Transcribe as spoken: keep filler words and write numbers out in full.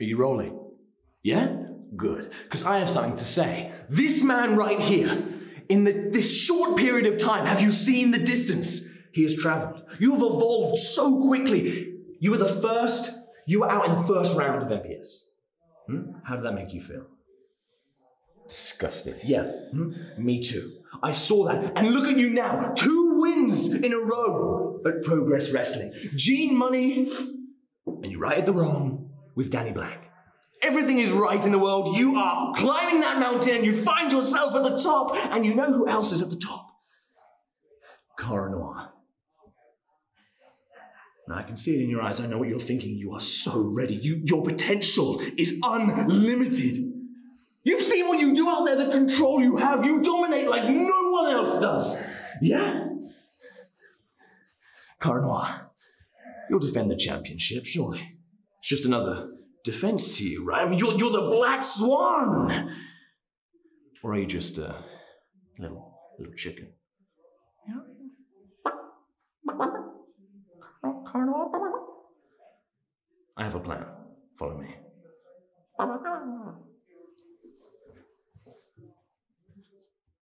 Are you rolling? Yeah? Good. Because I have something to say. This man right here, in the, this short period of time, have you seen the distance he has traveled? You have evolved so quickly. You were the first, you were out in the first round of M P S. Hmm? How did that make you feel? Disgusting. Yeah, hmm? Me too. I saw that. And look at you now, two wins in a row at Progress Wrestling. Gene Money, and you righted the wrong with Danny Black. Everything is right in the world. You are climbing that mountain, you find yourself at the top, and you know who else is at the top? Cara Noir. Now, I can see it in your eyes. I know what you're thinking. You are so ready. You, your potential is unlimited. You've seen what you do out there, the control you have. You dominate like no one else does. Yeah? Cara Noir, you'll defend the championship, surely. It's just another defense to you, right? I mean, you're, you're the black swan. Or are you just a little, little chicken? Yeah. I have a plan. Follow me.